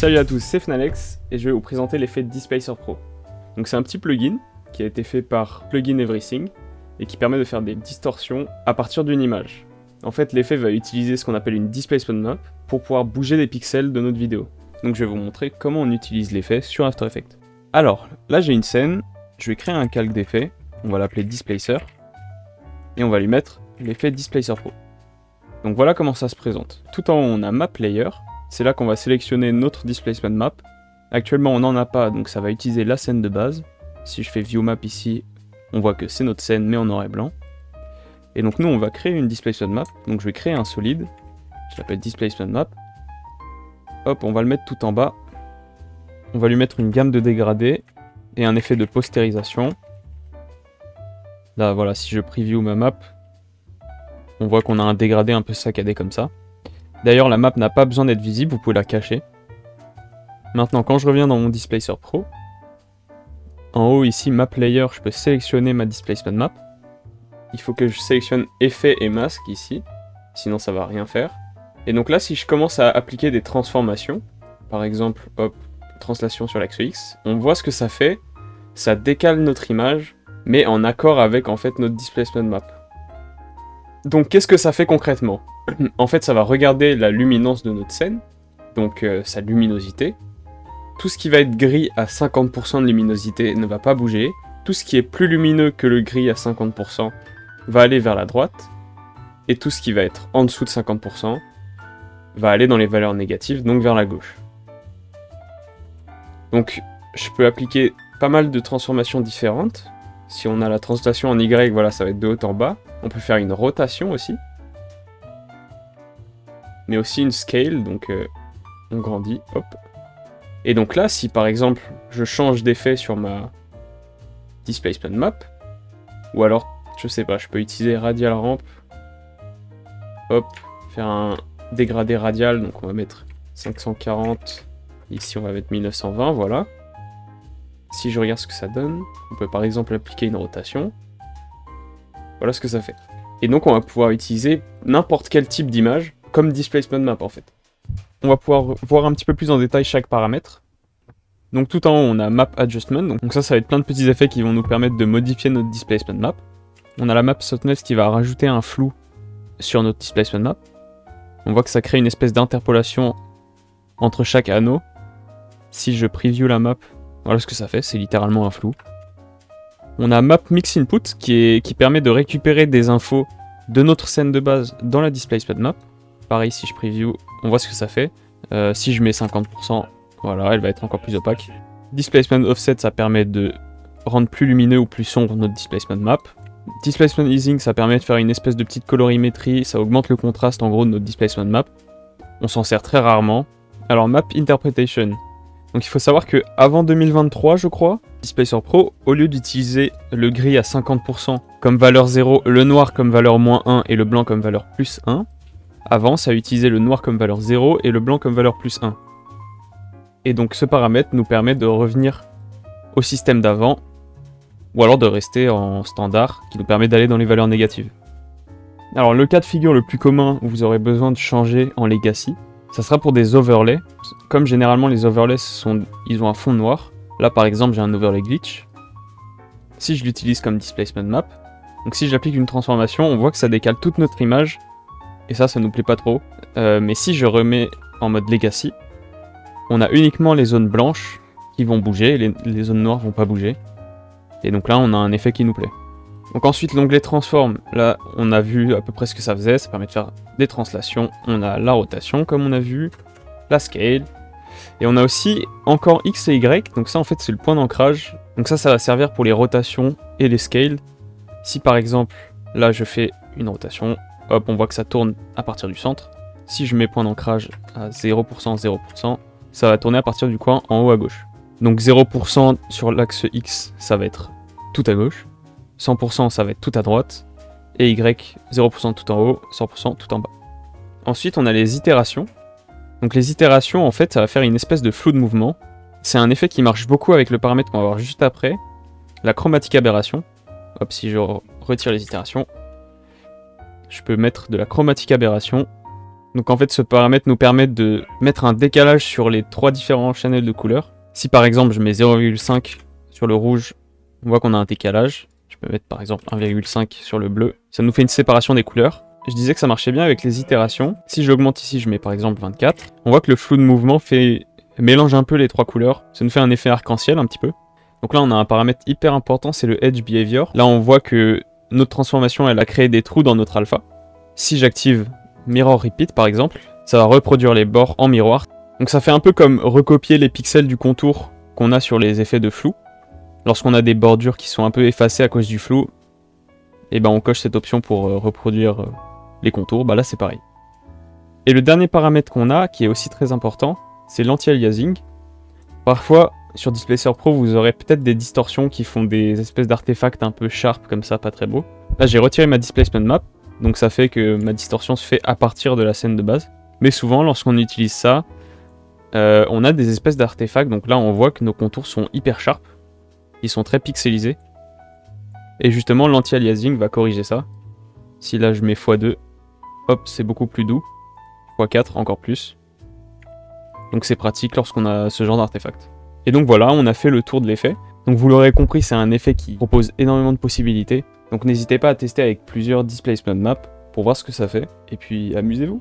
Salut à tous, c'est Fnalex et je vais vous présenter l'effet Displacer Pro. Donc c'est un petit plugin qui a été fait par Plugin Everything et qui permet de faire des distorsions à partir d'une image. En fait, l'effet va utiliser ce qu'on appelle une Displacement Map pour pouvoir bouger les pixels de notre vidéo. Donc je vais vous montrer comment on utilise l'effet sur After Effects. Alors, là j'ai une scène, je vais créer un calque d'effet, on va l'appeler Displacer, et on va lui mettre l'effet Displacer Pro. Donc voilà comment ça se présente. Tout en haut on a MapLayer, c'est là qu'on va sélectionner notre Displacement Map. Actuellement on n'en a pas, donc ça va utiliser la scène de base. Si je fais View Map ici, on voit que c'est notre scène mais en noir et blanc. Et donc nous on va créer une Displacement Map, donc je vais créer un solide, je l'appelle Displacement Map. Hop, on va le mettre tout en bas. On va lui mettre une gamme de dégradés et un effet de postérisation. Là voilà, si je preview ma map, on voit qu'on a un dégradé un peu saccadé comme ça. D'ailleurs la map n'a pas besoin d'être visible, vous pouvez la cacher. Maintenant quand je reviens dans mon Displacer Pro, en haut ici Map Layer, je peux sélectionner ma Displacement Map. Il faut que je sélectionne Effet et Masque ici, sinon ça va rien faire. Et donc là si je commence à appliquer des transformations, par exemple hop, translation sur l'axe X, on voit ce que ça fait, ça décale notre image, mais en accord avec en fait notre Displacement Map. Donc qu'est-ce que ça fait concrètement? En fait ça va regarder la luminance de notre scène, donc sa luminosité. Tout ce qui va être gris à 50% de luminosité ne va pas bouger, tout ce qui est plus lumineux que le gris à 50% va aller vers la droite, et tout ce qui va être en dessous de 50% va aller dans les valeurs négatives, donc vers la gauche. Donc je peux appliquer pas mal de transformations différentes. Si on a la translation en Y, voilà, ça va être de haut en bas. On peut faire une rotation aussi. Mais aussi une scale, donc on grandit, hop. Et donc là, si par exemple, je change d'effet sur ma Displacement Map, ou alors, je sais pas, je peux utiliser Radial Ramp, hop, faire un dégradé radial, donc on va mettre 540... Ici on va mettre 1920, voilà. Si je regarde ce que ça donne, on peut par exemple appliquer une rotation. Voilà ce que ça fait. Et donc on va pouvoir utiliser n'importe quel type d'image comme Displacement Map en fait. On va pouvoir voir un petit peu plus en détail chaque paramètre. Donc tout en haut on a Map Adjustment, donc ça va être plein de petits effets qui vont nous permettre de modifier notre Displacement Map. On a la Map Softness qui va rajouter un flou sur notre Displacement Map. On voit que ça crée une espèce d'interpolation entre chaque anneau. Si je preview la map, voilà ce que ça fait, c'est littéralement un flou. On a Map Mix Input qui permet de récupérer des infos de notre scène de base dans la Displacement Map. Pareil, si je preview, on voit ce que ça fait. Si je mets 50%, voilà, elle va être encore plus opaque. Displacement Offset, ça permet de rendre plus lumineux ou plus sombre notre Displacement Map. Displacement Easing, ça permet de faire une espèce de petite colorimétrie, ça augmente le contraste en gros de notre Displacement Map. On s'en sert très rarement. Alors Map Interpretation. Donc il faut savoir que avant 2023, je crois, Displacer Pro, au lieu d'utiliser le gris à 50% comme valeur 0, le noir comme valeur moins 1 et le blanc comme valeur plus 1, avant ça utilisait le noir comme valeur 0 et le blanc comme valeur plus 1. Et donc ce paramètre nous permet de revenir au système d'avant, ou alors de rester en standard, qui nous permet d'aller dans les valeurs négatives. Alors le cas de figure le plus commun où vous aurez besoin de changer en Legacy, ça sera pour des overlays. Comme généralement les overlays, ils ont un fond noir. Là par exemple j'ai un overlay glitch. Si je l'utilise comme Displacement Map, donc si j'applique une transformation, on voit que ça décale toute notre image. Et ça, ça nous plaît pas trop. Mais si je remets en mode Legacy, on a uniquement les zones blanches qui vont bouger, et les zones noires vont pas bouger. Et donc là on a un effet qui nous plaît. Donc ensuite l'onglet Transform, là on a vu à peu près ce que ça faisait, ça permet de faire des translations, on a la rotation comme on a vu, la scale, et on a aussi encore X et Y, donc ça en fait c'est le point d'ancrage, donc ça va servir pour les rotations et les scales. Si par exemple là je fais une rotation, hop on voit que ça tourne à partir du centre, si je mets point d'ancrage à 0%, 0%, ça va tourner à partir du coin en haut à gauche. Donc 0% sur l'axe X, ça va être tout à gauche. 100% ça va être tout à droite, et Y, 0% tout en haut, 100% tout en bas. Ensuite on a les itérations. Donc les itérations en fait ça va faire une espèce de flou de mouvement. C'est un effet qui marche beaucoup avec le paramètre qu'on va voir juste après, la chromatique aberration. Hop, si je retire les itérations, je peux mettre de la chromatique aberration, Donc en fait ce paramètre nous permet de mettre un décalage sur les trois différents channels de couleurs. Si par exemple je mets 0,5 sur le rouge, on voit qu'on a un décalage. Je peux mettre par exemple 1,5 sur le bleu. Ça nous fait une séparation des couleurs. Je disais que ça marchait bien avec les itérations. Si j'augmente ici, je mets par exemple 24. On voit que le flou de mouvement mélange un peu les trois couleurs. Ça nous fait un effet arc-en-ciel un petit peu. Donc là on a un paramètre hyper important, c'est le Edge Behavior. Là on voit que notre transformation elle a créé des trous dans notre alpha. Si j'active Mirror Repeat par exemple, ça va reproduire les bords en miroir. Donc ça fait un peu comme recopier les pixels du contour qu'on a sur les effets de flou. Lorsqu'on a des bordures qui sont un peu effacées à cause du flou, et ben on coche cette option pour reproduire les contours. Bah là c'est pareil. Et le dernier paramètre qu'on a, qui est aussi très important, c'est l'anti-aliasing. Parfois sur Displacer Pro vous aurez peut-être des distorsions qui font des espèces d'artefacts un peu sharp comme ça, pas très beau. Là j'ai retiré ma Displacement Map, donc ça fait que ma distorsion se fait à partir de la scène de base. Mais souvent lorsqu'on utilise ça, on a des espèces d'artefacts, donc là on voit que nos contours sont hyper sharp, ils sont très pixelisés. Et justement l'anti-aliasing va corriger ça. Si là je mets x2, hop c'est beaucoup plus doux, x4 encore plus. Donc c'est pratique lorsqu'on a ce genre d'artefact. Et donc voilà, on a fait le tour de l'effet. Donc vous l'aurez compris, c'est un effet qui propose énormément de possibilités. Donc n'hésitez pas à tester avec plusieurs Displacement Maps pour voir ce que ça fait. Et puis amusez-vous!